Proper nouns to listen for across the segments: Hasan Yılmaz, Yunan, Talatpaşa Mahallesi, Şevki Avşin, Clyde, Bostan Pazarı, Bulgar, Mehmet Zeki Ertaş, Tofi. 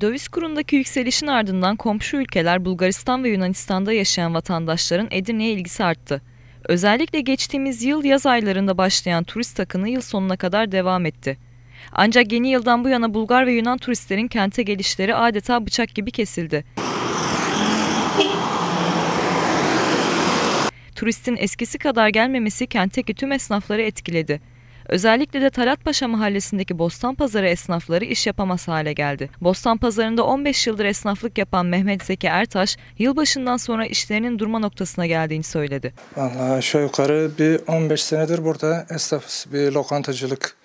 Döviz kurundaki yükselişin ardından komşu ülkeler Bulgaristan ve Yunanistan'da yaşayan vatandaşların Edirne'ye ilgisi arttı. Özellikle geçtiğimiz yıl yaz aylarında başlayan turist akını yıl sonuna kadar devam etti. Ancak yeni yıldan bu yana Bulgar ve Yunan turistlerin kente gelişleri adeta bıçak gibi kesildi. Turistin eskisi kadar gelmemesi kentteki tüm esnafları etkiledi. Özellikle de Talatpaşa Mahallesi'ndeki Bostan Pazarı esnafları iş yapamaz hale geldi. Bostan Pazarı'nda 15 yıldır esnaflık yapan Mehmet Zeki Ertaş, yılbaşından sonra işlerinin durma noktasına geldiğini söyledi. Vallahi aşağı yukarı bir 15 senedir burada esnafız, bir lokantacılık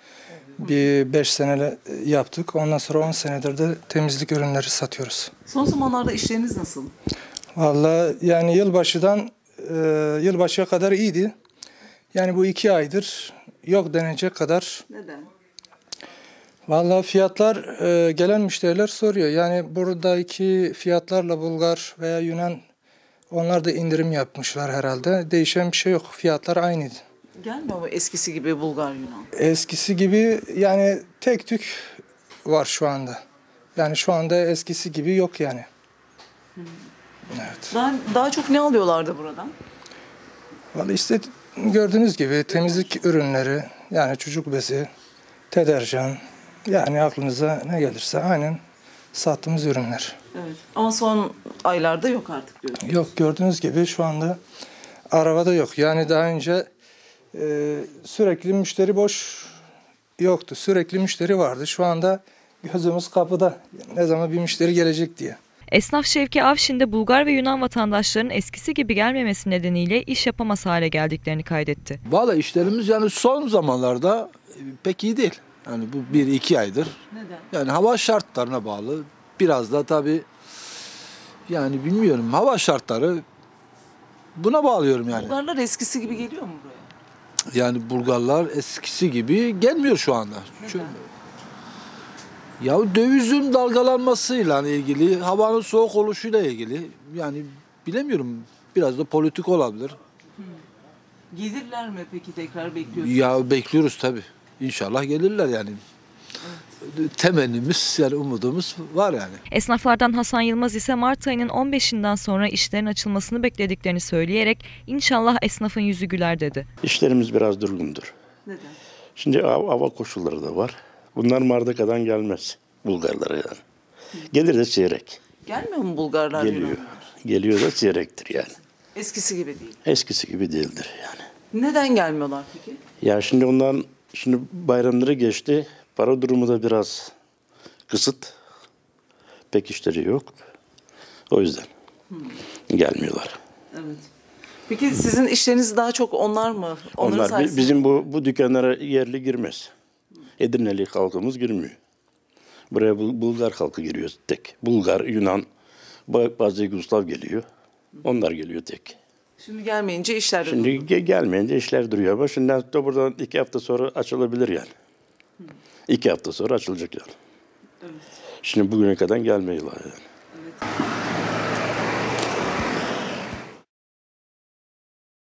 bir 5 sene yaptık. Ondan sonra 10 senedir de temizlik ürünleri satıyoruz. Son zamanlarda işleriniz nasıl? Vallahi yani yılbaşıya kadar iyiydi. Yani bu 2 aydır yok denecek kadar. Neden? Vallahi fiyatlar gelen müşteriler soruyor. Yani buradaki fiyatlarla Bulgar veya Yunan, onlar da indirim yapmışlar herhalde. Değişen bir şey yok. Fiyatlar aynıydı. Gelmiyor mu eskisi gibi Bulgar Yunan? Eskisi gibi yani tek tük var şu anda. Yani şu anda eskisi gibi yok yani. Hmm. Evet. Daha çok ne alıyorlardı buradan? Vallahi işte gördüğünüz gibi temizlik ürünleri, yani çocuk bezi, deterjan, yani aklınıza ne gelirse aynen sattığımız ürünler. Evet. Ama son aylarda yok artık diyorsunuz. Yok, gördüğünüz gibi şu anda arabada yok. Yani daha önce sürekli müşteri boş yoktu. Sürekli müşteri vardı. Şu anda gözümüz kapıda. Ne zaman bir müşteri gelecek diye. Esnaf Şevki Avşin de Bulgar ve Yunan vatandaşların eskisi gibi gelmemesi nedeniyle iş yapamaz hale geldiklerini kaydetti. Vallahi işlerimiz yani son zamanlarda pek iyi değil. Yani bu 1-2 aydır. Neden? Yani hava şartlarına bağlı. Biraz da tabii yani bilmiyorum, hava şartları, buna bağlıyorum yani. Bulgarlar eskisi gibi geliyor mu buraya? Yani Bulgarlar eskisi gibi gelmiyor şu anda. Neden? Çünkü ya dövizin dalgalanmasıyla ilgili, havanın soğuk oluşuyla ilgili, yani bilemiyorum, biraz da politik olabilir. Gelirler mi peki, tekrar bekliyorsunuz? Ya bekliyoruz tabii. İnşallah gelirler yani. Evet. Temennimiz, yani umudumuz var yani. Esnaflardan Hasan Yılmaz ise Mart ayının 15'inden sonra işlerin açılmasını beklediklerini söyleyerek inşallah esnafın yüzü güler dedi. İşlerimiz biraz durgundur. Neden? Şimdi hava koşulları da var. Bunlar Mardaka'dan gelmez Bulgarlara yani. Gelir de çeyrek. Gelmiyor mu Bulgarlar? Geliyor. Geliyor da çeyrektir yani. Eskisi gibi değil. Eskisi gibi değildir yani. Neden gelmiyorlar peki? Ya şimdi ondan, şimdi bayramları geçti. Para durumu da biraz kısıt. Pek işleri yok. O yüzden gelmiyorlar. Evet. Peki sizin işleriniz daha çok onlar mı? Onlar sayesinde... Bizim bu dükkanlara yerli girmez. Edirneli halkımız girmiyor. Buraya Bulgar halkı giriyor tek. Bulgar, Yunan, bazı Gustav geliyor. Onlar geliyor tek. Şimdi gelmeyince işler duruyor. Şimdi gelmeyince işler duruyor. Ama şimdi de buradan 2 hafta sonra açılabilir yani. 2 hafta sonra açılacak yani. Evet. Şimdi bugüne kadar gelmiyorlar yani.